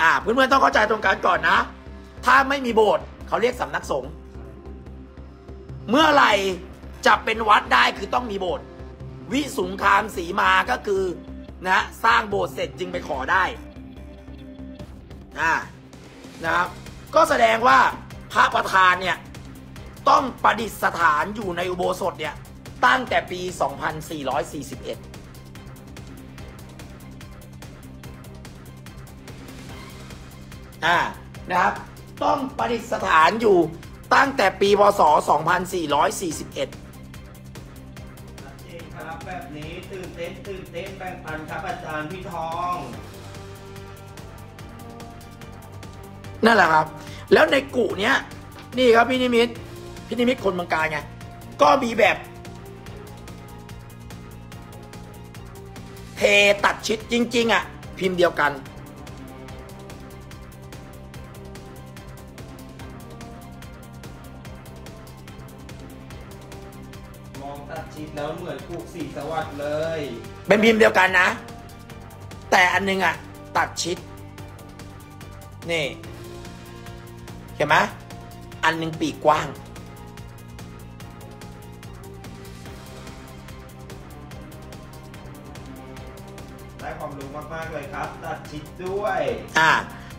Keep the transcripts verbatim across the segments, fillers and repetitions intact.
อ่าเพื่อนๆต้องเข้าใจตรงกันก่อนนะถ้าไม่มีโบสถ์เขาเรียกสำนักสงฆ์เมื่อไหร่จะเป็นวัดได้คือต้องมีโบสถ์วิสุงคามสีมาก็คือนะสร้างโบสถ์เสร็จจึงไปขอได้อ่านะครับก็แสดงว่าพระประธานเนี่ยต้องประดิษฐานอยู่ในอุโบสถเนี่ยตั้งแต่ปี สองพันสี่ร้อยสี่สิบเอ็ดอ่านะครับต้องประดิษฐานอยู่ตั้งแต่ปีพศสองพันสี่ร้อยสี่สิบเอ็ดครับแบบนี้ตื่นเต้นตื่นเต้นแบ่งปันครับอาจารย์พี่ทองนั่นแหละครับแล้วในกุเนี้ยนี่ครับพี่นิมิตพี่นิมิตคนเมืองกาญไงก็มีแบบเทตัดชิดจริงๆอ่ะพิมพ์เดียวกันแล้วเหมือนกูสี่สวัสดเลยเป็นพิมพ์เดียวกันนะแต่อันนึงอ่ะตัดชิดนี่เห็นไหมอันนึงปีกกว้างได้ความรู้มากๆเลยครับตัดชิดด้วยอ่า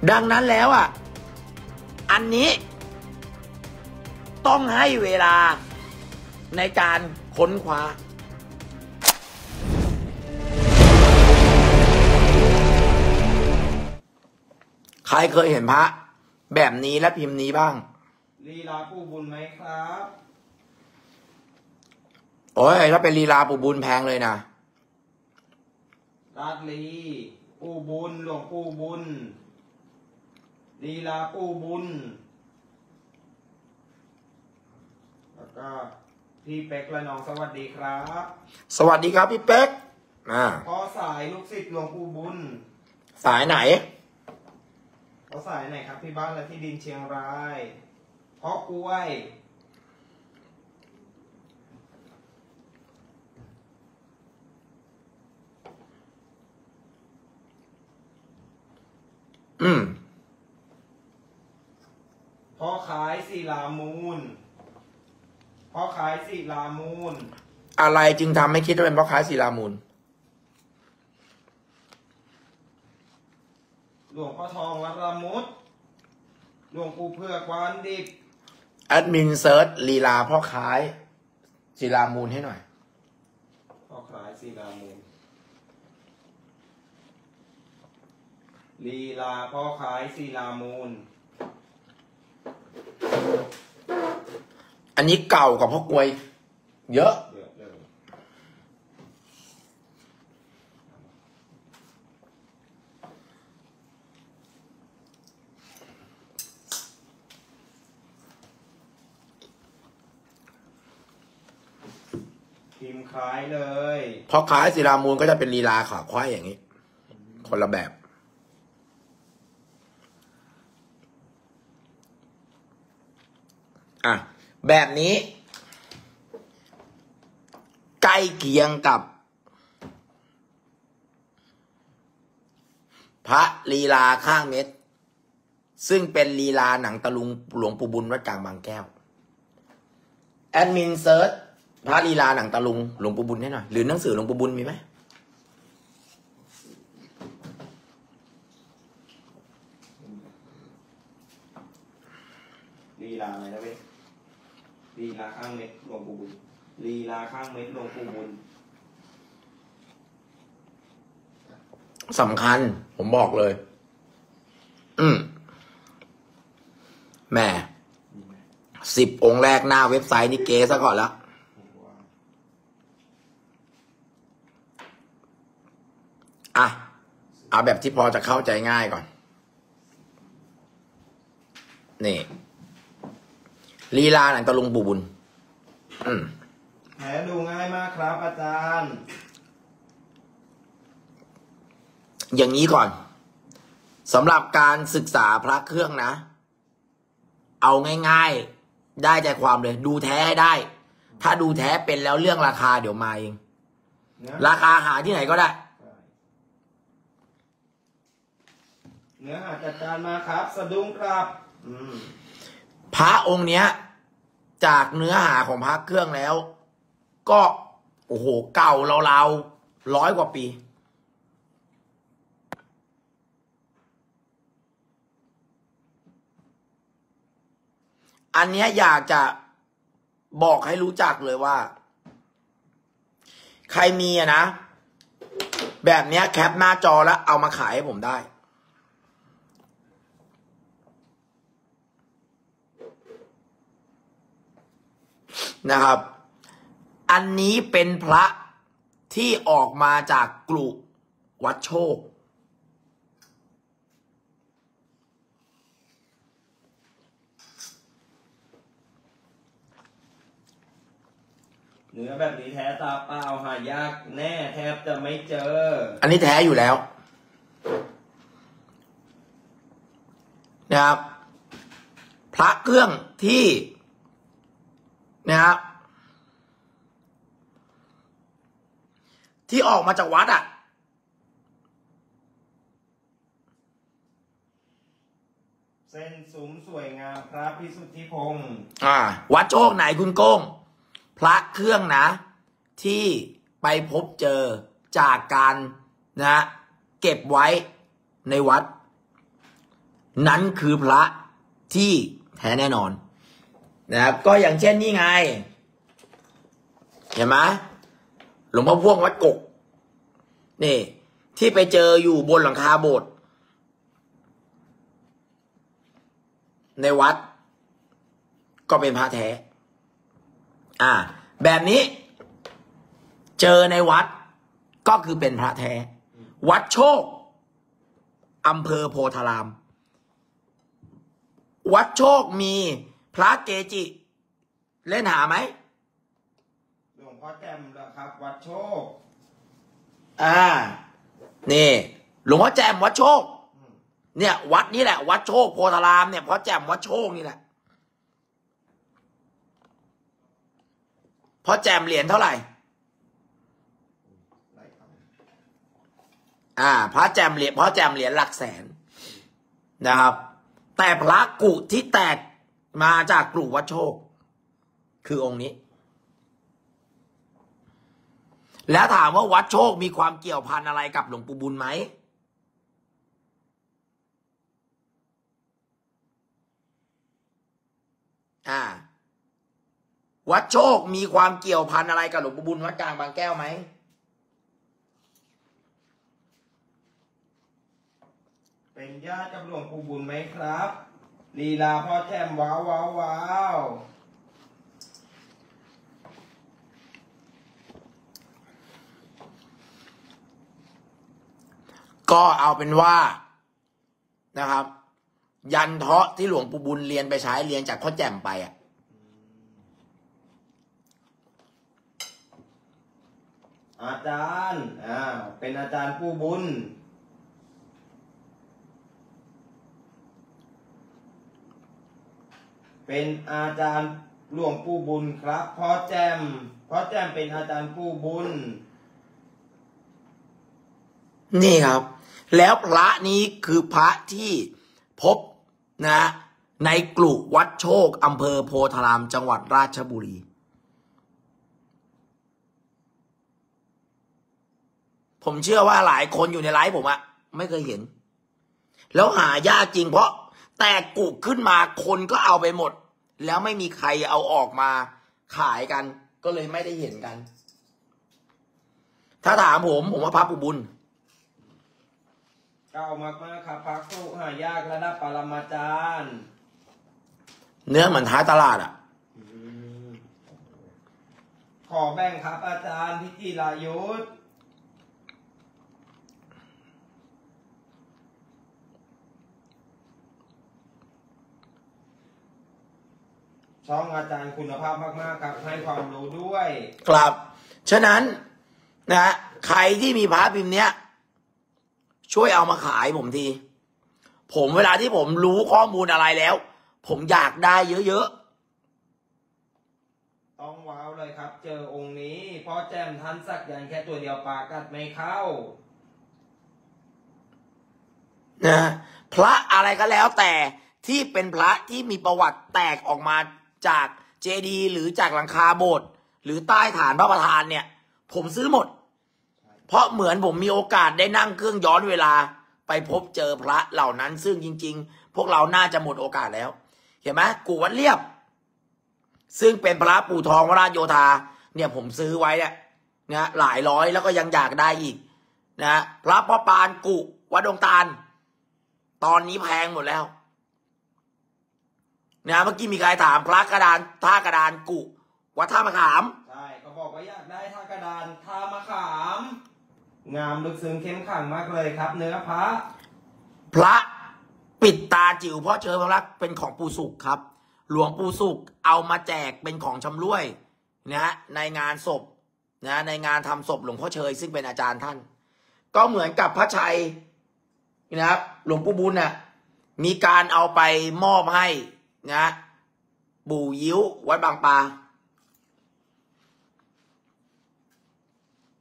ดังนั้นแล้วอ่ะอันนี้ต้องให้เวลาในการค้นคว้าใครเคยเห็นพระแบบนี้และพิมพ์นี้บ้างลีลาปูบุญไหมครับโอ้ยถ้าเป็นลีลาปูบุญแพงเลยนะราชลีปูบุญหลวงปูบุญลีลาปูบุญแล้วก็พี่เป๊กละนองสวัสดีครับสวัสดีครับพี่เป๊กอ่าพอสายลูกศิษย์หลวงปู่บุญสายไหนพอสายไหนครับพี่บ้านและที่ดินเชียงรายพอกล้วยอืมพอขายศิลามูลพ่อขายศิลามูลอะไรจึงทำให้คิดว่าเป็นพ่อขายศิลามูลหลวงพ่อทองวัดละมุดหลวงปู่เพื่อกวานดิบแอดมินเซิร์ชลีลาพ่อขายศิลามูลให้หน่อยพ่อขายศิลามูลลีลาพ่อขายศิลามูลอันนี้เก่ากับพ่อกล้วยเยอะพิมพ์คล้ายเลยพอคล้ายศิลามูลก็จะเป็นลีลาขาควายอย่างนี้คนละแบบอ่ะแบบนี้ใกล้เคียงกับพระลีลาข้างเม็ดซึ่งเป็นลีลาหนังตะลุงหลวงปู่บุญวัดกลางบางแก้วแอดมินเซิร์ชพระลีลาหนังตะลุงหลวงปู่บุญให้หน่อยหรือหนังสือหลวงปู่บุญมีไหมลีลาอะไรนะเว้ยลีลาข้างเม็ดหลวงปู่บุญลีลาข้างเม็ดหลวงปู่บุญสำคัญผมบอกเลยอืมแหมสิบองค์แรกหน้าเว็บไซต์นี่เก๋ซะก่อนแล้วอ่ะเอาแบบที่พอจะเข้าใจง่ายก่อนนี่ลีลาหนังตะลุงปู่บุญแหมดูง่ายมากครับอาจารย์อย่างนี้ก่อนสำหรับการศึกษาพระเครื่องนะเอาง่ายๆได้ใจความเลยดูแท้ได้ถ้าดูแท้เป็นแล้วเรื่องราคาเดี๋ยวมาเองราคาหาที่ไหนก็ได้ เนื้อหาจัดการมาครับสะดุ้งครับพระองค์เนี้ยจากเนื้อหาของพระเครื่องแล้วก็โอ้โหเก่าเราๆร้อยกว่าปีอันเนี้ยอยากจะบอกให้รู้จักเลยว่าใครมีอะนะแบบเนี้ยแคปหน้าจอแล้วเอามาขายให้ผมได้นะครับอันนี้เป็นพระที่ออกมาจากกลุ่มวัดโชคเนื้อแบบนี้แท้ตาเปล่าหายากแน่แทบจะไม่เจออันนี้แท้อยู่แล้วนะครับพระเครื่องที่นะครับที่ออกมาจากวัดอ่ะเส้นสูงสวยงามพระพิสุทธิพงศ์อ่าวัดโชคไหนคุณโก้งพระเครื่องนะที่ไปพบเจอจากการนะเก็บไว้ในวัดนั้นคือพระที่แท้แน่นอนนะครับก็อย่างเช่นนี่ไงเห็นไหมหลวงพ่อพ่วงวัดกกนี่ที่ไปเจออยู่บนหลังคาโบสถ์ในวัดก็เป็นพระแท้อ่าแบบนี้เจอในวัดก็คือเป็นพระแท้วัดโชคอำเภอโพธารามวัดโชคมีพระเกจิเล่นหาไหมหลวงพ่อแจ่มเหรอครับวัดโชคอ่านี่หลวงพ่อแจ่มวัดโชคเนี่ยวัดนี้แหละวัดโชคโพธารามเนี่ยพ่อแจ่มวัดโชคนี่แหละพ่อแจมเหรียญเท่าไหร่อ่าพระแจมเหรียญพ่อแจมเหรียญหลักแสนนะครับแต่พระกุที่แตกมาจากกลุ่มวัดโชคคือองค์นี้แล้วถามว่าวัดโชคมีความเกี่ยวพันอะไรกับหลวงปู่บุญไหมอ่าวัดโชคมีความเกี่ยวพันอะไรกับหลวงปู่บุญวัดกลางบางแก้วไหมเป็นญาติกับหลวงปู่บุญไหมครับลีลาพ่อแจ่มว้าวว้าวว้าวก็เอาเป็นว่านะครับยันเทาะที่หลวงปู่บุญเรียนไปใช้เรียนจากพ่อแจ่มไปอ่ะอาจารย์อ่าเป็นอาจารย์ผู้บุญเป็นอาจารย์หลวงปู่บุญครับพ่อแจ่มพ่อแจ่มเป็นอาจารย์ผู้บุญนี่ครับแล้วพระนี้คือพระที่พบนะในกลุ่มวัดโชคอำเภอโพธารามจังหวัดราชบุรีผมเชื่อว่าหลายคนอยู่ในไลฟ์ผมอะไม่เคยเห็นแล้วหายากจริงเพราะแตกกุกขึ้นมาคนก็เอาไปหมดแล้วไม่มีใครเอาออกมาขายกันก็เลยไม่ได้เห็นกันถ้าถามผมผมว่าพระปู่บุญเก่ามากมากครับพระคู่หายากระดับปรมาจารย์เนื้อเหมือนท้ายตลาดอะขอแบ่งครับอาจารย์พิจิรายุทธช่องอาจารย์คุณภาพมากๆครับให้ความรู้ด้วยครับฉะนั้นนะใครที่มีพระพิมพ์เนี้ยช่วยเอามาขายผมทีผมเวลาที่ผมรู้ข้อมูลอะไรแล้วผมอยากได้เยอะๆต้องว้าวเลยครับเจอองค์นี้พ่อแจ่มท่านสักยันแค่ตัวเดียวปากกัดไม่เข้านะ พระอะไรก็แล้วแต่ที่เป็นพระที่มีประวัติแตกออกมาจากเจดีย์หรือจากหลังคาโบสถ์หรือใต้ฐานพระประธานเนี่ยผมซื้อหมดเพราะเหมือนผมมีโอกาสได้นั่งเครื่องย้อนเวลาไปพบเจอพระเหล่านั้นซึ่งจริงๆพวกเราน่าจะหมดโอกาสแล้วเห็นไหมกูวัดเรียบซึ่งเป็นพระปู่ทองวราโยธาเนี่ยผมซื้อไว้เนี่ยนะหลายร้อยแล้วก็ยังอยากได้อีกนะพระพ่อปานกุวัดดงตาลตอนนี้แพงหมดแล้วนะเมื่อกี้มีใครถามพระกระดานท่ากระดานกุวัดท่ามะขามใช่ก็บอกว่าอยากได้ท่ากระดานท่ามะขามงามลึกซึ้งเข้มขังมากเลยครับเนื้อพระพระปิดตาจิ๋วเพราะเชิญพระเป็นของปู่สุขครับหลวงปู่สุขเอามาแจกเป็นของชำร่วยนะในงานศพนะในงานทำศพหลวงพ่อเชยซึ่งเป็นอาจารย์ท่านก็เหมือนกับพระชัยนะครับหลวงปู่บุญน่ะมีการเอาไปมอบให้นะปู่ยิ้ววัดบางปลา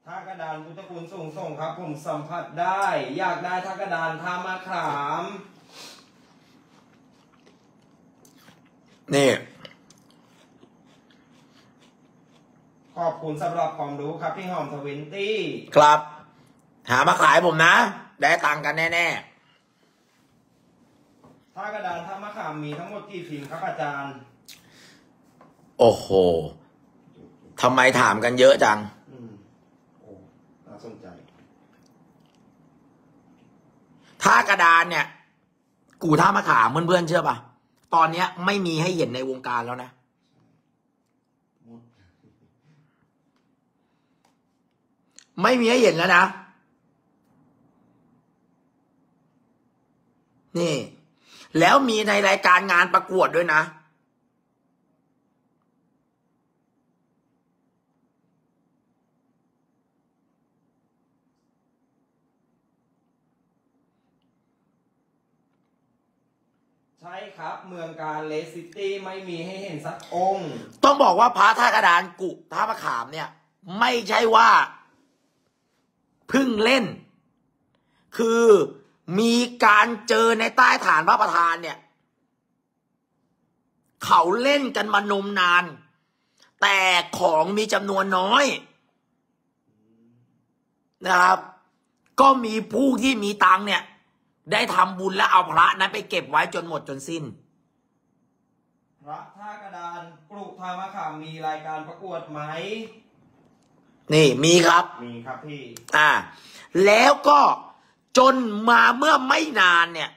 ท่ากระดานพุทธคุณสูงส่งครับผมสัมผัสได้อยากได้ท่ากระดานท่ามะขามนี่ขอบคุณสำหรับความรู้ครับพี่หอมทเวนตี้ครับหามาขายผมนะได้ตังค์กันแน่ๆท่ากระดานท่ามะขามมีทั้งหมดกี่พิมพ์ครับอาจารย์โอ้โหทำไมถามกันเยอะจังอืมโอ้น่าสนใจท่ากระดานเนี่ยกูท่ามะขามเพื่อนๆเชื่อป่ะตอนนี้ไม่มีให้เห็นในวงการแล้วนะไม่มีให้เห็นแล้วนะนี่แล้วมีในรายการงานประกวดด้วยนะใช่ครับเมืองกาเลสซิตี้ไม่มีให้เห็นสักองค์ต้องบอกว่าพระท่ากระดานกุท่ามะขามเนี่ยไม่ใช่ว่าเพิ่งเล่นคือมีการเจอในใต้ฐานพระประธานเนี่ยเขาเล่นกันมานมนานแต่ของมีจำนวนน้อยนะครับก็มีผู้ที่มีตังเนี่ยได้ทำบุญและเอาพระนั้นไปเก็บไว้จนหมดจนสิ้นพระท่ากระดานปลูกธรรมะค่ะมีรายการประกวดไหมนี่มีครับมีครับพี่อ่าแล้วก็จนมาเมื่อไม่นานเนี่ย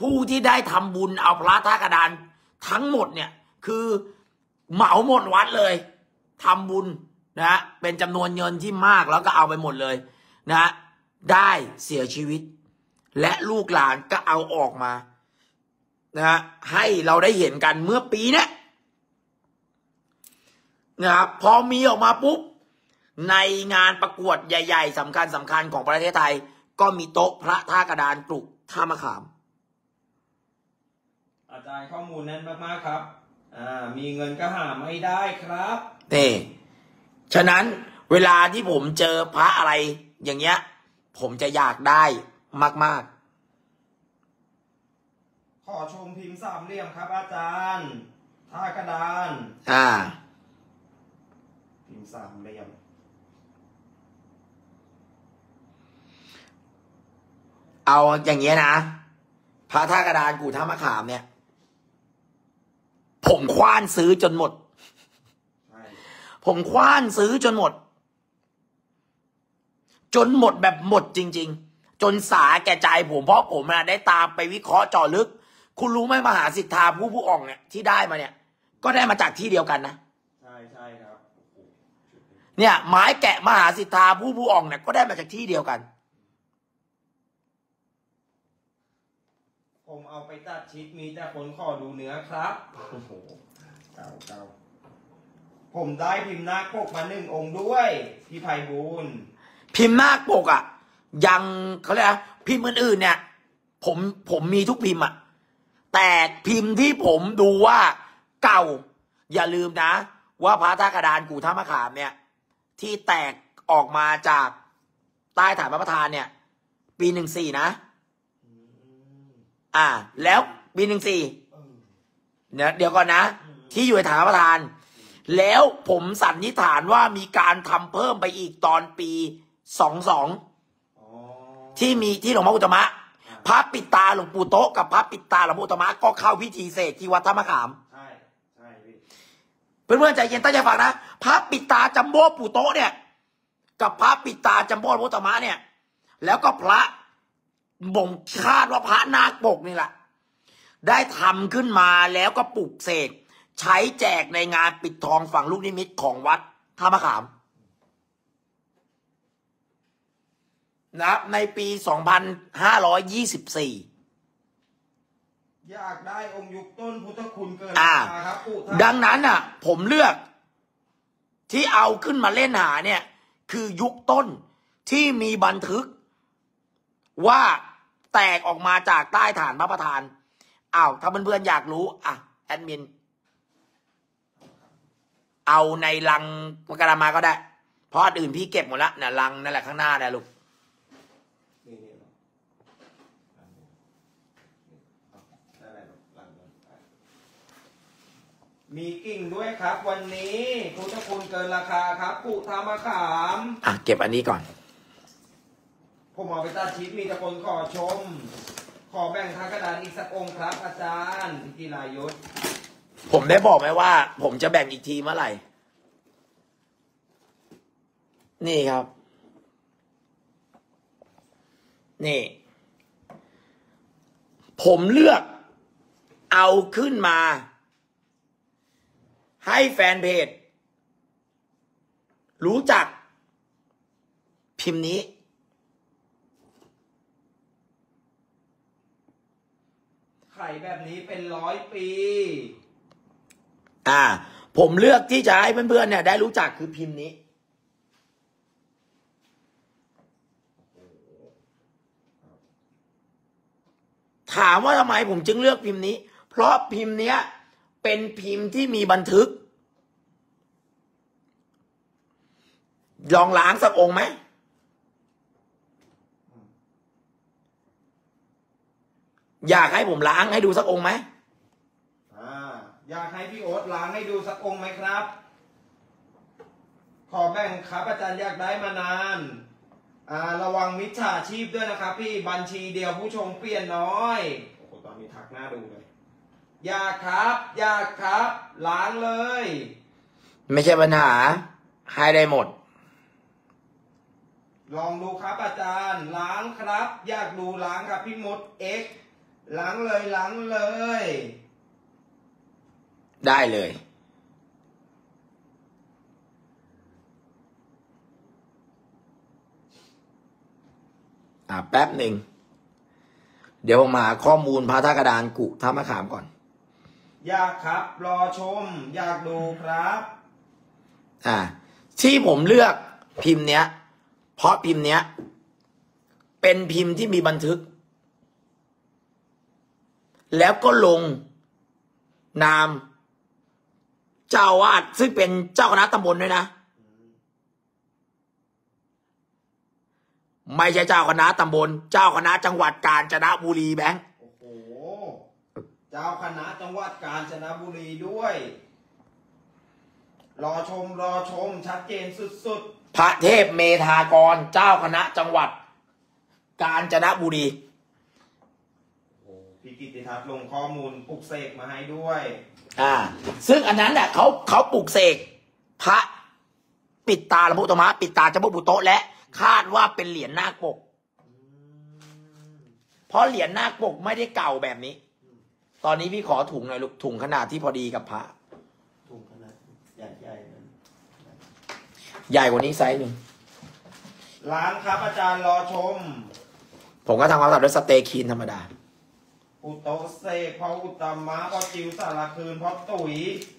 ผู้ที่ได้ทำบุญเอาพระท่ากระดานทั้งหมดเนี่ยคือเหมาหมดวัดเลยทำบุญนะเป็นจำนวนเงินที่มากแล้วก็เอาไปหมดเลยนะได้เสียชีวิตและลูกหลานก็เอาออกมานะให้เราได้เห็นกันเมื่อปีนี้นะครับพอมีออกมาปุ๊บในงานประกวดใหญ่ๆสำคัญสำคัญของประเทศไทยก็มีโต๊ะพระท่ากระดานปลุกท่ามะขามอาจารย์ข้อมูลแน่นมากๆครับอ่ามีเงินก็หาไม่ได้ครับนี่ฉะนั้นเวลาที่ผมเจอพระอะไรอย่างเงี้ยผมจะอยากได้มากๆขอชมพิมพ์สามเหลี่ยมครับอาจารย์ท่ากระดานอ่าพิมพ์สามเหลี่ยมเอาอย่างเงี้ยนะพระท่ากระดานกูท่ามะขามเนี่ยผมคว้านซื้อจนหมดผมคว้านซื้อจนหมดจนหมดแบบหมดจริงๆจนสาแก่ใจผมเพราะผมนะได้ตามไปวิเคราะห์เจาะลึกคุณรู้ไหมมหาสิทธาผู้ผู้อ่องเนี่ยที่ได้มาเนี่ยก็ได้มาจากที่เดียวกันนะใช่ใช่ครับเนี่ยไม้แกะมหาสิทธาผู้ผู้อ่องเนี่ยก็ได้มาจากที่เดียวกันผมเอาไปตัดชิดมีแต่คนขอดูเนื้อครับโอ้โหเก่าเก่าผมได้พิมพ์หน้าปกมาหนึ่งองค์ด้วยพี่ไพบูลย์พิมพ์หน้าปกอ่ะยังเขาเรียกพิมพ์อื่นๆเนี่ยผมผมมีทุกพิมพ์อ่ะแต่พิมพ์ที่ผมดูว่าเก่าอย่าลืมนะว่าพระท่ากระดานกูท่ามะขามเนี่ยที่แตกออกมาจากใต้ฐานพระประธานเนี่ยปีหนึ่งสี่นะ อ่าแล้วบีหนึ่งสี่เดี๋ยวก่อนนะที่อยู่ในฐานประธานแล้วผมสันนิษฐานว่ามีการทำเพิ่มไปอีกตอนปีสองสองที่มีที่หลวงพ่ออุตตมะพระปิดตาหลวงปู่โต๊ะกับพระปิดตาหลวงปู่อุตตมะก็เข้าพิธีเสกที่วัดท่ามะขามใช่ใช่เพื่อนๆใจเย็นตั้งใจฟังนะพระปิดตาจัมโบ้ปู่โต๊ะเนี่ยกับพระปิดตาจัมโบ้หลวงปู่อุตตมะเนี่ยแล้วก็พระบ่งคาดว่าพระนาคปกนี่แหละได้ทำขึ้นมาแล้วก็ปลูกเสกใช้แจกในงานปิดทองฝั่งลูกนิมิตของวัดท่ามะขามนะในปีสองพันห้าร้อยยี่สิบสี่อยากได้องค์ยุคต้นพุทธคุณเกินราคาครับปู่ดังนั้นอ่ะผมเลือกที่เอาขึ้นมาเล่นหาเนี่ยคือยุคต้นที่มีบันทึกว่าแตกออกมาจากใต้ฐานพระประธานอ้าวถ้าเพื่อนๆอยากรู้อ่ะแอดมินเอาในลังกระมาก็ได้เพราะอื่นพี่เก็บหมดละเนี่ยลังนั่นแหละข้างหน้าได้ลูกมีกิ่งด้วยครับวันนี้พุทธคุณเกินราคาครับปู่ท่ามะขามอ่ะเก็บอันนี้ก่อนผมเอาไปตัดชิ้นมีแต่คนขอชมขอแบ่งทางกระดานอีกสักองค์ครับอาจารย์กีฬายศผมได้บอกไหมว่าผมจะแบ่งอีกทีเมื่อไหร่นี่ครับนี่ผมเลือกเอาขึ้นมาให้แฟนเพจรู้จักพิมพ์นี้ไข่แบบนี้เป็นร้อยปีอ่าผมเลือกที่จะให้เพื่อนๆเนี่ยได้รู้จักคือพิมพ์นี้ถามว่าทำไมผมจึงเลือกพิมพ์นี้เพราะพิมพ์เนี้ยเป็นพิมพ์ที่มีบันทึกลองล้างสักองค์ไหมอยากให้ผมล้างให้ดูสักองค์ไหมอยากให้พี่โอ๊ตล้างให้ดูสักองค์ไหมครับขอแบ่งครับอาจารย์อยากได้มานานอ่าระวังมิจฉาชีพด้วยนะครับพี่บัญชีเดียวผู้ชมเปลี่ยนน้อยโอ้โหตอนนี้ทักหน้าดูเลยอยากครับอยากครับล้างเลยไม่ใช่ปัญหาให้ได้หมดลองดูครับอาจารย์ล้างครับอยากดูล้างครับพี่มดเอ็กล้างเลยล้างเลยได้เลยอ่าแป๊บหนึ่งเดี๋ยวผมหาข้อมูลพระธาตุกระดานกุท่ามะขามก่อนอยากครับรอชมอยากดูครับอ่าที่ผมเลือกพิมพ์เนี้ยเพราะพิมพ์เนี้ยเป็นพิมพ์ที่มีบันทึกแล้วก็ลงนามเจ้าวาดซึ่งเป็นเจ้าคณะตำบลด้วยนะไม่ใช่เจ้าคณะตำบลเจ้าคณะจังหวัดกาญจนบุรีแบงค์โอ้โหเจ้าคณะจังหวัดกาญจนบุรีด้วยรอชมรอชมชัดเจนสุดๆพระเทพเมธากรเจ้าคณะจังหวัดกาญจนบุรีพี่กิตติทัศน์ลงข้อมูลปลุกเสกมาให้ด้วยอ่าซึ่งอันนั้นน่ะเขาเขาปลุกเสกพระปิดตาหลวงปู่อุตตมะปิดตาจัมโบ้ปู่โต๊ะและคาดว่าเป็นเหรียญนาคปกเพราะเหรียญนาคปกไม่ได้เก่าแบบนี้ตอนนี้พี่ขอถุงหน่อยลูกถุงขนาดที่พอดีกับพระถุงขนาดใหญ่ใหญ่ใหญ่กว่านี้ไซส์หนึ่งล้างครับอาจารย์รอชมผมก็ทำความสะอาดด้วยสเตย์คลีนธรรมดาอุโตเสกพระอุตตมะพระจิวสารคืนพระตุ๋ย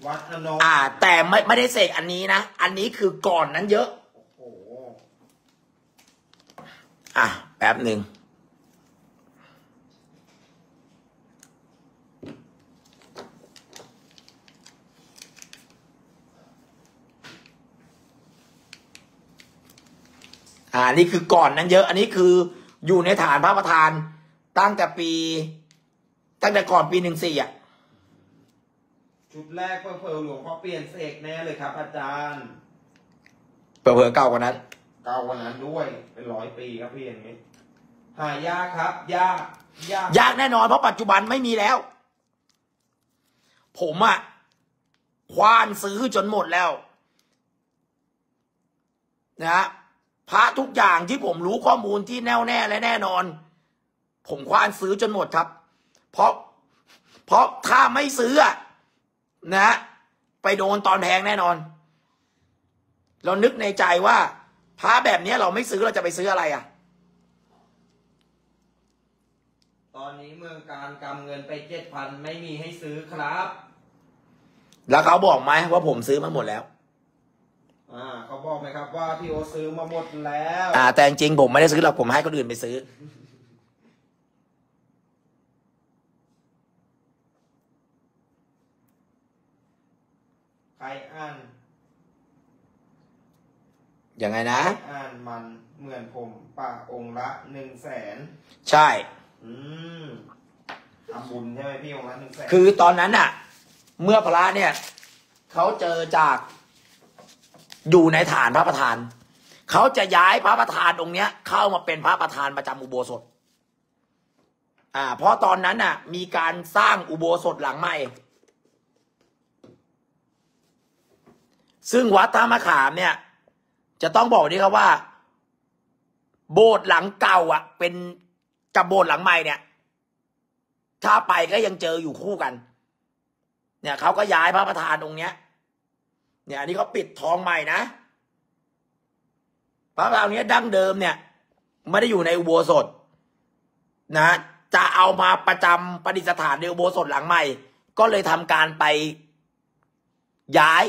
วัดอโนอ่าแต่ไม่ไม่ได้เสกอันนี้นะอันนี้คือก่อนนั้นเยอะโอ้โหอ่ะแป๊บหนึ่งอ่านี่คือก่อนนั้นเยอะอันนี้คืออยู่ในฐานพระประธานตั้งแต่ปี ตั้งแต่ก่อนปีหนึ่งสี่อ่ะชุดแรกเผลอหลวงเขาเปลี่ยนเสกแน่เลยครับอาจารย์เผลอเก่ากว่านั้นเก่ากว่านั้นด้วยเป็นร้อยปีครับพี่อย่างนี้หายากครับยากยากยากแน่นอนเพราะปัจจุบันไม่มีแล้วผมอะควานซื้อจนหมดแล้วนะพระทุกอย่างที่ผมรู้ข้อมูลที่แน่วแน่และแน่นอนผมควานซื้อจนหมดครับเพราะเพราะถ้าไม่ซื้อนะไปโดนตอนแพงแน่นอนเรานึกในใจว่าพระแบบนี้เราไม่ซื้อเราจะไปซื้ออะไรอะตอนนี้เมืองการกำเงินไปเจ็ดพันไม่มีให้ซื้อครับแล้วเขาบอกไหมว่าผมซื้อมาหมดแล้วอ่าเขาบอกไหมครับว่าพี่โอซื้อมาหมดแล้วอ่าแต่จริงผมไม่ได้ซื้อหรอกผมให้คนอื่นไปซื้อใครอ่านยังไงนะอ่านมันเหมือนผมป่าองค์ละหนึ่งแสนใช่อืมทำบุญใช่ไหมพี่องค์ละหนึ่งแสนคือตอนนั้นอะเมื่อพระเนี่ยเขาเจอจากอยู่ในฐานพระประธานเขาจะย้ายพระประธานองค์เนี้ยเข้ามาเป็นพระประธานประจำอุโบสถอ่าเพราะตอนนั้นน่ะมีการสร้างอุโบสถหลังใหม่ซึ่งวัดท่ามะขามเนี่ยจะต้องบอกนี่ครับว่าโบสถ์หลังเก่าอ่ะเป็นกับโบสถ์หลังใหม่เนี่ยถ้าไปก็ยังเจออยู่คู่กันเนี่ยเขาก็ย้ายพระประธานองค์เนี้ยเนี่ยอันนี้เขาปิดทองใหม่นะพระประธานเนี้ยดั้งเดิมเนี่ยไม่ได้อยู่ในอุโบสถนะจะเอามาประจำประดิษฐานในอุโบสถหลังใหม่ก็เลยทำการไปย้าย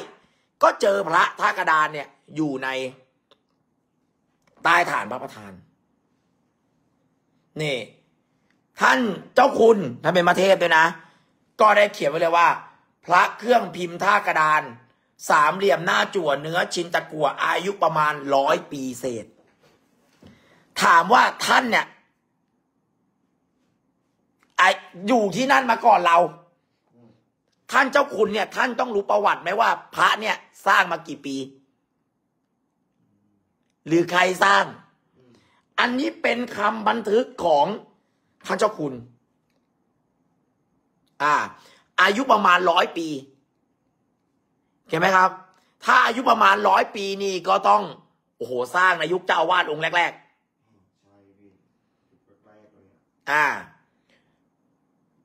ก็เจอพระท่ากระดานเนี่ยอยู่ในใต้ฐานพระประธานนี่ท่านเจ้าคุณท่านเป็นมาเทศด้วยนะก็ได้เขียนไว้เลยว่าพระเครื่องพิมพ์ท่ากระดานสามเหลี่ยมหน้าจั่วเนื้อชินตะกั่วอายุประมาณร้อยปีเศษถามว่าท่านเนี่ยอยู่ที่นั่นมาก่อนเราท่านเจ้าคุณเนี่ยท่านต้องรู้ประวัติไหมว่าพระเนี่ยสร้างมากี่ปีหรือใครสร้างอันนี้เป็นคำบันทึกของท่านเจ้าคุณอ่าอายุประมาณร้อยปีเห็นไหมครับถ้าอายุประมาณร้อยปีนี่ก็ต้องโอ้โหสร้างในยุคเจ้าอาวาสองค์แรกๆอ่า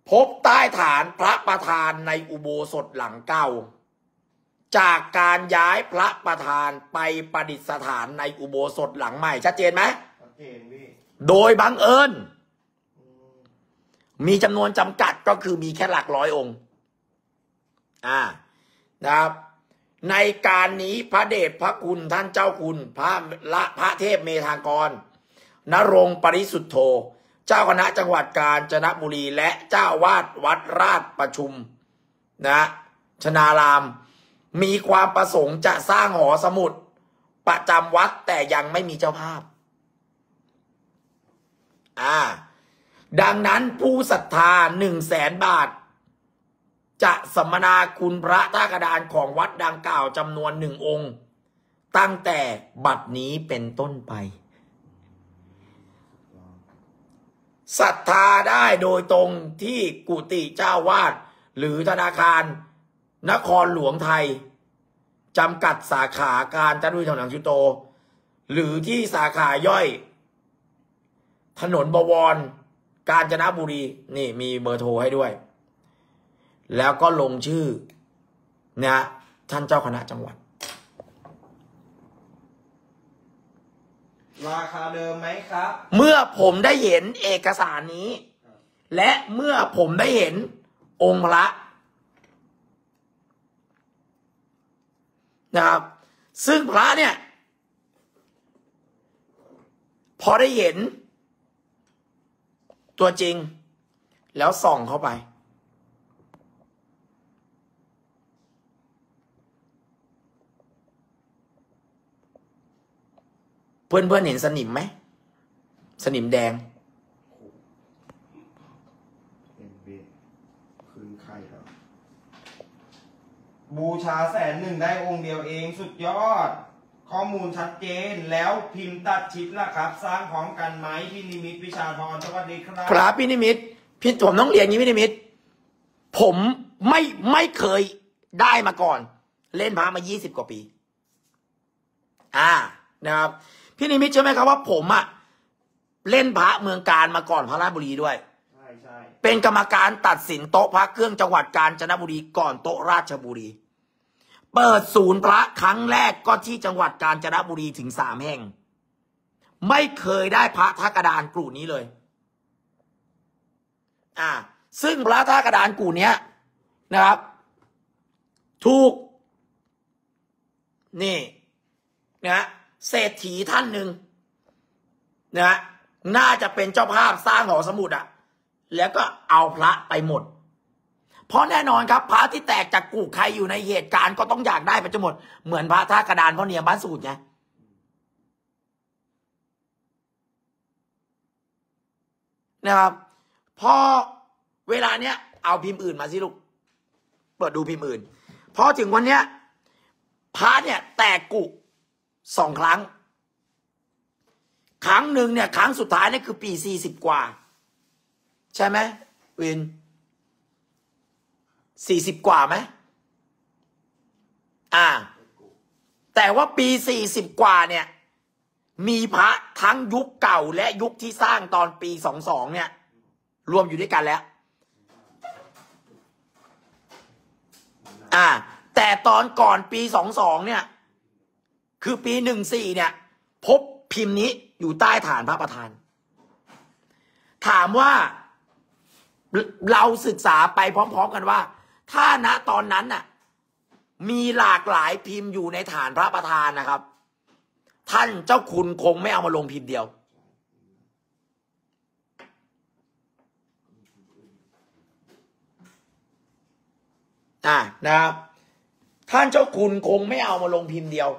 พบใต้ฐานพระประธานในอุโบสถหลังเก่าจากการย้ายพระประธานไปประดิษฐานในอุโบสถหลังใหม่ชัดเจนไหมชัดเจนพี่โดยบังเอิญมีจำนวนจำกัดก็คือมีแค่หลักร้อยองค์อ่านะครับในการนี้พระเดชพระคุณท่านเจ้าคุณพระละพระเทพเมธากรณรงค์ปริสุทธโธเจ้าคณะจังหวัดกาญจนบุรีและเจ้าวาดวัดราชประชุมนะชนารามมีความประสงค์จะสร้างหอสมุดประจำวัดแต่ยังไม่มีเจ้าภาพอ่าดังนั้นผู้ศรัทธาหนึ่งแสนบาทจะสัมมนาคุณพระท่ากระดานของวัดดังกล่าวจำนวนหนึ่งองค์ตั้งแต่บัดนี้เป็นต้นไปศรัทธาได้โดยตรงที่กุฏิเจ้าวาดหรือธนาคารนครหลวงไทยจำกัดสาขาการจัดด้วยถนนชุโตหรือที่สาขาย่อยถนนบวรกาญจนบุรีนี่มีเบอร์โทรให้ด้วยแล้วก็ลงชื่อนะท่านเจ้าคณะจังหวัดราคาเดิมไหมครับเมื่อผมได้เห็นเอกสารนี้และเมื่อผมได้เห็นองค์พระนะครับซึ่งพระเนี่ยพอได้เห็นตัวจริงแล้วส่องเข้าไปเพื่อนเพื่อนเห็นสนิมไหมสนิมแดง พี่คืนไข่ครับบูชาแสนหนึ่งได้องค์เดียวเองสุดยอดข้อมูลชัดเจนแล้วพิมพ์ตัดชิปล่ะครับสร้างพร้อมกันไหมพี่นิมิตวิชาพรสวัสดีครับครับพี่นิมิตพี่ผมต้องเรียนงี้พี่นิมิตผมไม่ไม่เคยได้มาก่อนเล่นพระมายี่สิบกว่าปีอ่านะครับพี่นิมิตใช่ไหมครับว่าผมอะเล่นพระเมืองการมาก่อนพระราชบุรีด้วยใช่ใช่เป็นกรรมการตัดสินโต๊ะพระเครื่องจังหวัดกาญจนบุรีก่อนโต๊ะราชบุรีเปิดศูนย์พระครั้งแรกก็ที่จังหวัดกาญจนบุรีถึงสามแห่งไม่เคยได้พระท่ากระดานกลุ่มนี้เลยอ่าซึ่งพระท่ากระดานกลุ่มนี้นะครับถูกนี่นะเศรษฐีท่านหนึ่งนะน่าจะเป็นเจ้าภาพสร้างหอสมุดอะแล้วก็เอาพระไปหมดเพราะแน่นอนครับพระที่แตกจากกู่ใครอยู่ในเหตุการณ์ก็ต้องอยากได้ไปจนหมดเหมือนพระท่ากระดานพ่อเนียมบ้านสูตรไงนะครับพอเวลาเนี้ยเอาพิมพ์อื่นมาสิลูกเปิดดูพิมพ์อื่นพอถึงวันเนี้ยพระเนี่ยแตกกู่สองครั้งครั้งหนึ่งเนี่ยครั้งสุดท้ายนี่คือปีสี่สิบกว่าใช่ไหมวินสี่สิบกว่าไหมอ่าแต่ว่าปีสี่สิบกว่าเนี่ยมีพระทั้งยุคเก่าและยุคที่สร้างตอนปีสองสองเนี่ยรวมอยู่ด้วยกันแล้วอ่าแต่ตอนก่อนปีสองสองเนี่ยคือปีหนึ่งสี่เนี่ยพบพิมพ์นี้อยู่ใต้ฐานพระประธานถามว่าเราศึกษาไปพร้อมๆกันว่าถ้าณตอนนั้นน่ะมีหลากหลายพิมพ์อยู่ในฐานพระประธานนะครับท่านเจ้าคุณคงไม่เอามาลงพิมพ์เดียวอ่านะครับท่านเจ้าคุณคงไม่เอามาลงพิมพ์เดียว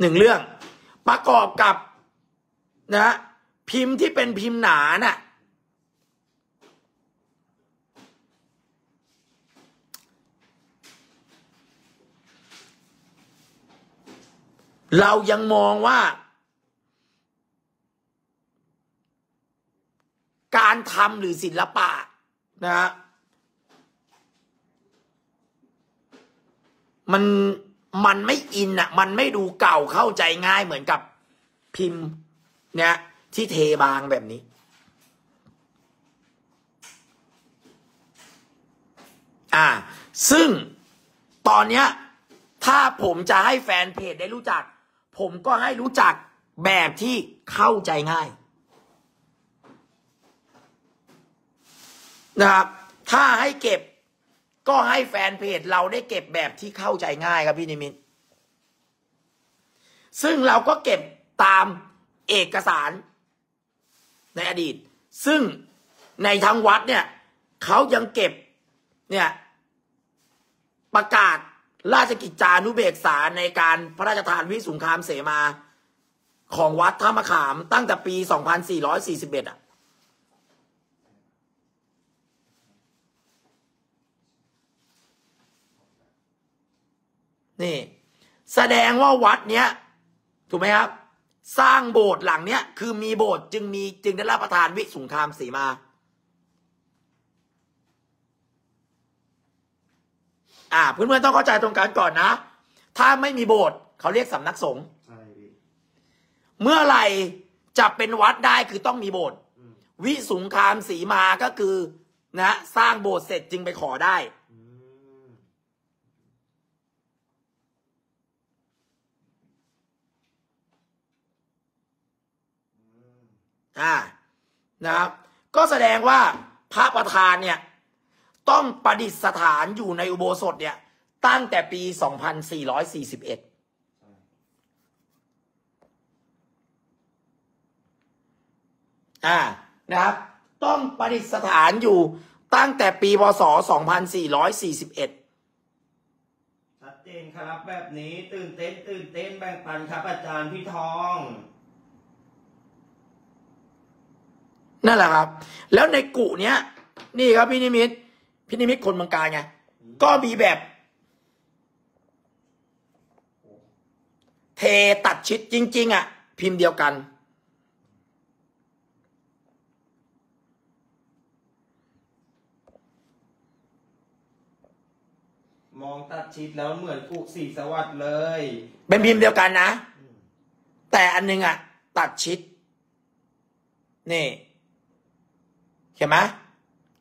หนึ่งเรื่องประกอบกับนะพิมพ์ที่เป็นพิมพ์หนาน่ะเรายังมองว่าการทำหรือศิลปะนะมันมันไม่อินอ่ะมันไม่ดูเก่าเข้าใจง่ายเหมือนกับพิมพ์เนี่ยที่เทบางแบบนี้อ่าซึ่งตอนเนี้ยถ้าผมจะให้แฟนเพจได้รู้จักผมก็ให้รู้จักแบบที่เข้าใจง่ายนะครับถ้าให้เก็บก็ให้แฟนเพจเราได้เก็บแบบที่เข้าใจง่ายครับพี่นิมิตซึ่งเราก็เก็บตามเอกสารในอดีตซึ่งในทางวัดเนี่ยเขายังเก็บเนี่ยประกาศราชกิจจานุเบกษาในการพระราชทานวิสงครามเสมาของวัดท่ามะขามตั้งแต่ปีสองพันสี่ร้อยสี่สิบเอ็ดอ่ะนี่แสดงว่าวัดเนี้ยถูกไหมครับสร้างโบสถ์หลังเนี้ยคือมีโบสถ์จึงมีจึงได้รับประทานวิสงครามเสมาอ่าเพื่อนๆต้องเข้าใจตรงกันก่อนนะถ้าไม่มีโบสถ์เขาเรียกสำนักสงฆ์เมื่อไหร่จะเป็นวัดได้คือต้องมีโบสถ์วิสงครามเสมาก็คือนะสร้างโบสถ์เสร็จจึงไปขอได้อ่านะครับก็แสดงว่าพระประธานเนี่ยต้องประดิษฐานอยู่ในอุโบสถเนี่ยตั้งแต่ปีสองพันสี่ร้อยสี่สิบเอ็ดอ่านะครับต้องประดิษฐานอยู่ตั้งแต่ปีพ.ศ. สองพันสี่ร้อยสี่สิบเอ็ดชัดเจนครับแบบนี้ตื่นเต้นตื่นเต้นแบ่งปันครับอาจารย์พี่ทอง นั่นแหละครับแล้วในกุเนี้ยนี่ครับพี่นิมิตพี่นิมิตคนเมืองกาญไงก็มีแบบเทตัดชิดจริงๆอ่ะพิมพ์เดียวกันมองตัดชิดแล้วเหมือนกุศรีสวัสดิ์เลยเป็นพิมพ์เดียวกันนะแต่อันนึงอ่ะตัดชิดนี่เห็นไหม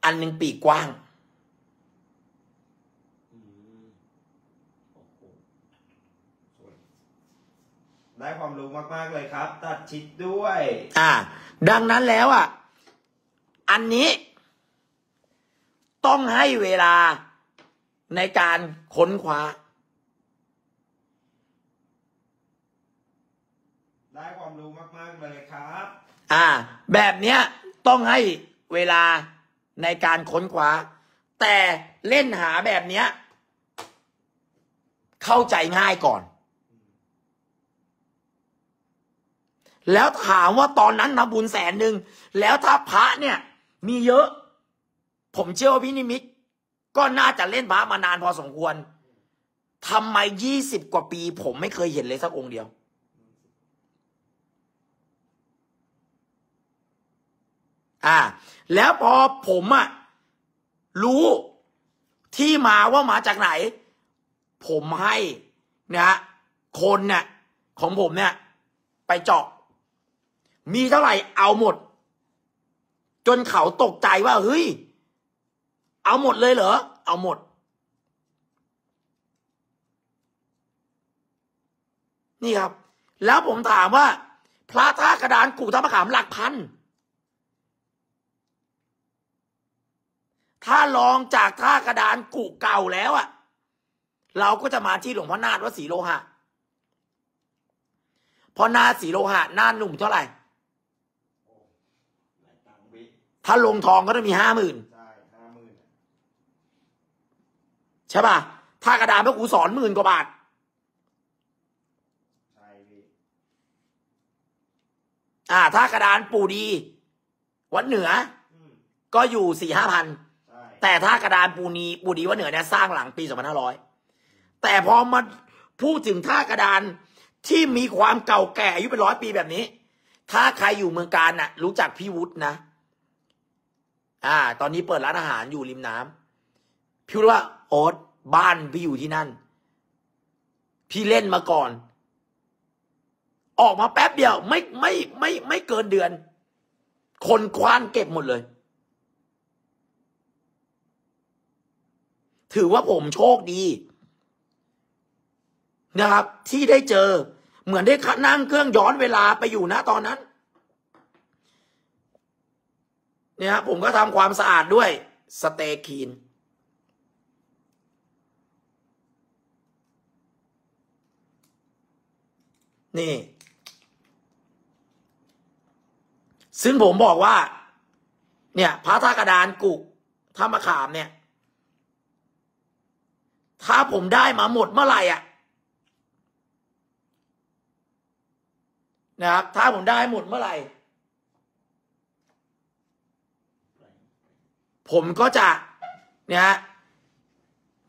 อันหนึ่งปีกกว้างได้ความรู้มากๆเลยครับตัดชิดด้วยอ่าดังนั้นแล้วอ่ะอันนี้ต้องให้เวลาในการค้นคว้าได้ความรู้มากๆเลยครับอ่าแบบเนี้ยต้องให้เวลาในการค้นคว้าแต่เล่นหาแบบเนี้ยเข้าใจง่ายก่อนแล้วถามว่าตอนนั้นทำบุญแสนหนึ่งแล้วถ้าพระเนี่ยมีเยอะผมเชื่อว่าพี่นิมิตก็น่าจะเล่นพระมานานพอสมควรทำไมยี่สิบกว่าปีผมไม่เคยเห็นเลยสักองค์เดียวอ่าแล้วพอผมอ่ะรู้ที่มาว่ามาจากไหนผมให้นะคนเนี่ยของผมเนี่ยไปเจาะมีเท่าไหร่เอาหมดจนเขาตกใจว่าเฮ้ยเอาหมดเลยเหรอเอาหมดนี่ครับแล้วผมถามว่าพระท่ากระดานกู่ท่ามะขามหลักพันถ้าลองจากท่ากระดานกุเก่าแล้วอ่ะเราก็จะมาที่หลวงพ่อนาฏวัดศรีโลหะพอนาฏศรีโลหะนาฏหนุ่มเท่าไหร่ถ้าลงทองก็จะมีห้าหมื่นใช่ป่ะท่ากระดานพระครูสอนหมื่นกว่าบาทอ่าท่ากระดานปู่ดีวัดเหนือก็อยู่สี่ห้าพันแต่ถ้ากระดานปูนีปูดีว่าเหนือเนี่ยสร้างหลังปีสองพันห้าร้อยแต่พอมาพูดถึงท่ากระดานที่มีความเก่าแก่อายุเป็นร้อยปีแบบนี้ถ้าใครอยู่เมืองกาญน่ะรู้จักพี่วุฒินะอ่าตอนนี้เปิดร้านอาหารอยู่ริมน้ำพี่รู้ว่าโอ๊ตบ้านพี่อยู่ที่นั่นพี่เล่นมาก่อนออกมาแป๊บเดียวไม่ไม่ไม่ไม่เกินเดือนคนคว้านเก็บหมดเลยถือว่าผมโชคดีนะครับที่ได้เจอเหมือนได้นั่งเครื่องย้อนเวลาไปอยู่นะตอนนั้นเนี่ยผมก็ทำความสะอาดด้วยสเตย์คลีนนี่ซึ่งผมบอกว่าเนี่ยพระท่ากระดานกุท่ามะขามเนี่ยถ้าผมได้มาหมดเมื่อไหร่อ่ะนะครับถ้าผมได้หมดเมื่อไหร่ผมก็จะเนี่ย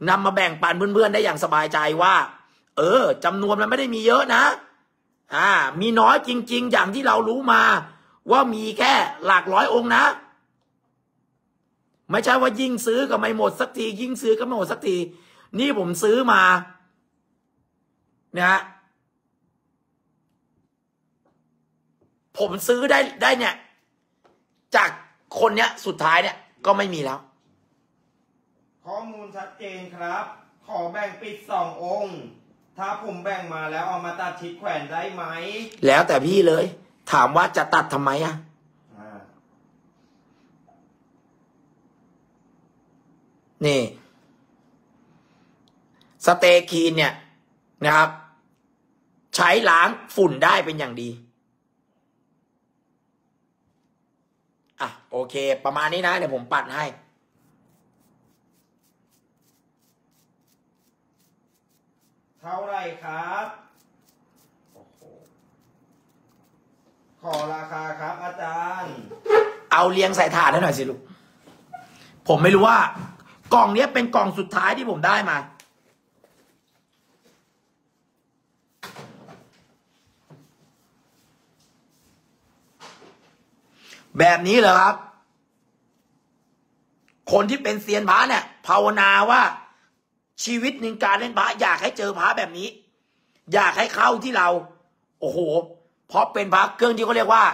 นำมาแบ่งปันเพื่อนๆได้อย่างสบายใจว่าเออจำนวนมันไม่ได้มีเยอะนะอ่ามีน้อยจริงๆอย่างที่เรารู้มาว่ามีแค่หลักร้อยองค์นะไม่ใช่ว่ายิ่งซื้อก็ไม่หมดสักทียิ่งซื้อก็ไม่หมดสักทีนี่ผมซื้อมานะผมซื้อได้ได้เนี่ยจากคนเนี้ยสุดท้ายเนี่ยก็ไม่มีแล้วข้อมูลชัดเจนครับขอแบ่งปิดสององค์ถ้าผมแบ่งมาแล้วเอามาตัดชิดแขวนได้ไหมแล้วแต่พี่เลยถามว่าจะตัดทำไมอะนี่สเตย์คลีนเนี่ยนะครับใช้ล้างฝุ่นได้เป็นอย่างดีอ่ะโอเคประมาณนี้นะเดี๋ยวผมปัดให้เท่าไรครับขอราคาครับอาจารย์ เอาเลี้ยงใส่ถาดให้หน่อยสิลูกผมไม่รู้ว่ากล่องนี้เป็นกล่องสุดท้ายที่ผมได้มาแบบนี้เหรอครับคนที่เป็นเซียนพระเนี่ยภาวนาว่าชีวิตหนึ่งการเล่นพระอยากให้เจอพระแบบนี้อยากให้เข้าที่เราโอ้โหเพราะเป็นพระเครื่องที่เขาเรียกว่า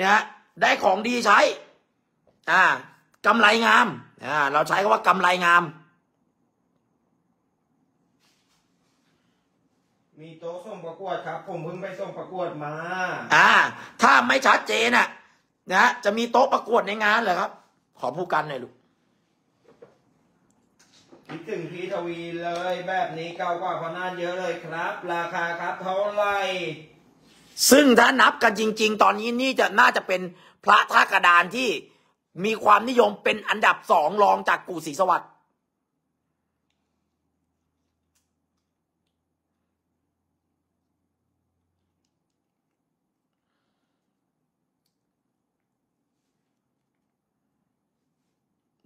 เนี่ยได้ของดีใช้อ่ากำไรงามอ่าเราใช้คำว่ากำไรงามมีโต๊ะส่งประกวดครับผมเพิ่งไปส่งประกวดมาอ่าถ้าไม่ชัดเจนอ่ะนะจะมีโต๊ะประกวดในงานเหรอครับขอพูดกันหน่อยลูกคิดถึงพี่ทวีเลยแบบนี้เก่ากว่าพนันเยอะเลยครับราคาครับเท่าไหร่ซึ่งถ้านับกันจริงๆตอนนี้นี่จะน่าจะเป็นพระท่ากระดานที่มีความนิยมเป็นอันดับสองรองจากกู่ศรีสวัสดิ์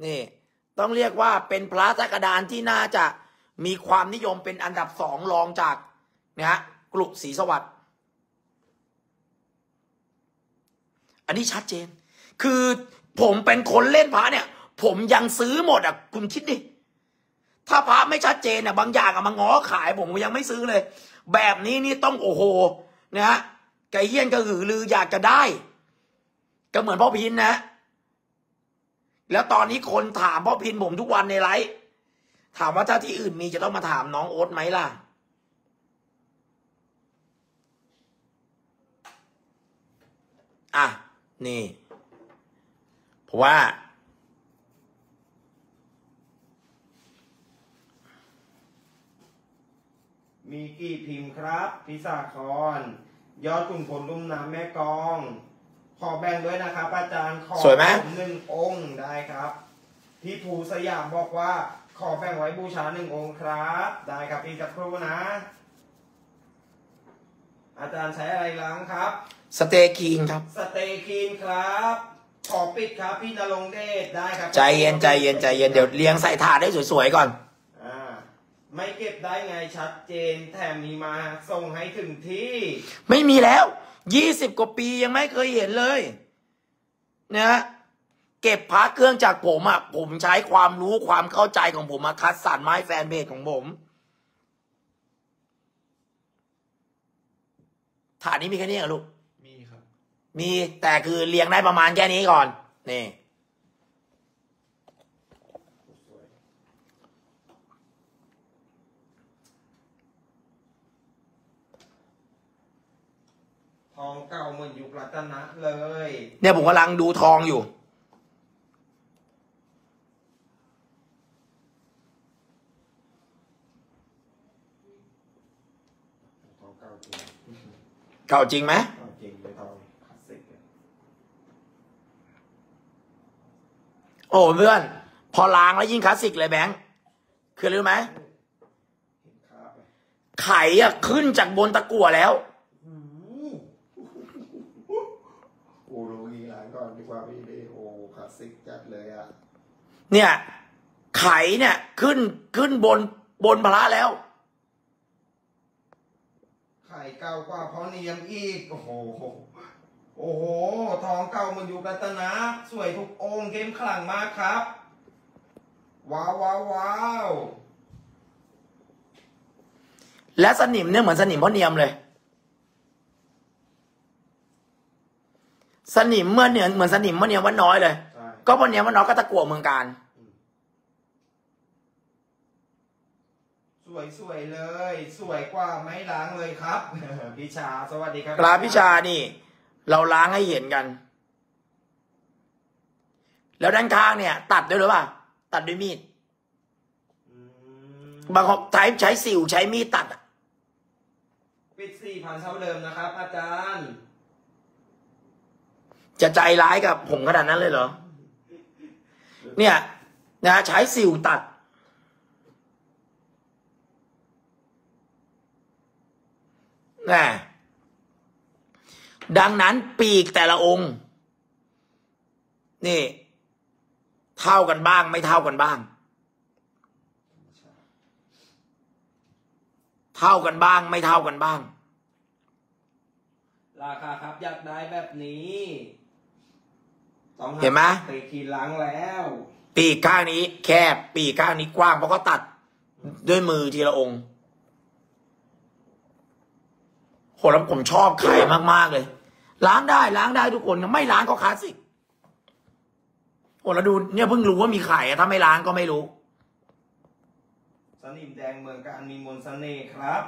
นี่ต้องเรียกว่าเป็นพระท่ากระดานที่น่าจะมีความนิยมเป็นอันดับสองรองจากนะฮะกู่ศรีสวัสดิ์อันนี้ชัดเจนคือผมเป็นคนเล่นพระเนี่ยผมยังซื้อหมดอ่ะคุณคิดดิถ้าพระไม่ชัดเจนอ่ะบางอย่างอ่ะมาง้อขายผมยังไม่ซื้อเลยแบบนี้นี่ต้องโอ้โหนะฮะไก่เฮี้ยนกระหือรืออยากจะได้ก็เหมือนพ่อพินนะแล้วตอนนี้คนถามพ่อพินผมทุกวันในไลฟ์ถามว่าถ้าที่อื่นมีจะต้องมาถามน้องโอ๊ตไหมล่ะอ่ะนี่เพราะว่ามีกี่พิมพ์ครับพิสาครยอดขุนพลลุ่มน้ำแม่กองขอแบ่งด้วยนะครับอาจารย์ขอหนึ่งองค์ได้ครับพี่ภูสยามบอกว่าขอแบ่งไว้บูชาหนึ่งองค์ครับได้ครับพี่สักครู่นะอาจารย์ใช้อะไรล้างครับสเตคีนครับสเตคีนครับขอปิดครับพี่ณรงค์เดชได้ครับใจเย็นใจเย็นใจเย็นเดี๋ยวเลี้ยงใส่ถาดได้สวยๆก่อนอ่าไม่เก็บได้ไงชัดเจนแถมมีมาส่งให้ถึงที่ไม่มีแล้วยี่สิบกว่าปียังไม่เคยเห็นเลยนะเก็บพระเครื่องจากผมอ่ะผมใช้ความรู้ความเข้าใจของผมมาคัดสรรไม้แฟนเพจของผมถาดนี้มีแค่นี้เหรอลูกมีแต่คือเลี้ยงได้ประมาณแค่นี้ก่อนนี่ทองเก่าเหมือนยุครัตนะเลยเนี่ยผมกำลังดูทองอยู่ทองเก่าจริงเก่าจริงไหมโอ้เพื่อนพอล้างแล้วยิ่งคลาสสิกเลยแบงค์คือรู้ไหมไข่อะขึ้นจากบนตะกั่วแล้วกูรู้อีหลังก่อนดีกว่าพี่ได้โอ้คลาสสิกจัดเลยอะเนี่ยไข่เนี่ยขึ้นขึ้นบนบนพระแล้วไข่เก่ากว่าเพราะเนียมอีกโอ้โหโอ้โหทองเก่ามันอยู่รัตนะสวยทุกองค์เกมขลังมากครับว้าวว้าวว้าวและสนิมเนี่ยเหมือนสนิมพ่อเนียมเลยสนิมเมื่อเนี่ยเหมือนสนิมพ่อเนียมว่าน้อยเลยก็พ่อเนียมว่าน้อยก็ตะกั่วเมืองการสวยสวยเลยสวยกว่าไม่ล้างเลยครับพิชาสวัสดีครับกราพิชานี่เราล้างให้เห็นกันแล้วด้านข้างเนี่ยตัดด้วยหรือเปล่าตัดด้วยมีดบางคนใช้ใช้สิวใช้มีดตัดปิดสี่พันเท่าเดิมนะครับอาจารย์จะใจร้ายกับผมขนาดนั้นเลยเหรอเนี่ยนะใช้สิวตัดน่ะดังนั้นปีกแต่ละองค์ นี่เท่ากันบ้างไม่เท่ากันบ้างเท่ากันบ้างไม่เท่ากันบ้างราคาครับอยากได้แบบนี้เห็นไหมตีทีหลังแล้วปีกข้างนี้แคบปีกข้างนี้กว้างเพราะเขาตัดด้วยมือทีละองค์โหแล้วผมชอบไข่มากๆเลยล้างได้ล้างได้ทุกคนไม่ล้างก็คลาสสิกโหแล้วดูเนี่ยเพิ่งรู้ว่ามีไข่ถ้าไม่ล้างก็ไม่รู้สนิมแดงเมืองการมีมนต์เสน่ห์ครับ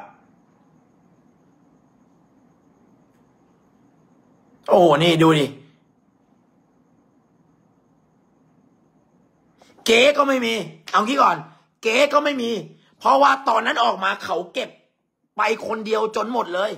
โอ้นี่ดูดิเก๋ก็ไม่มีเอางี้ก่อนเก๋ก็ไม่มีเพราะว่าตอนนั้นออกมาเขาเก็บไปคนเดียวจนหมดเลย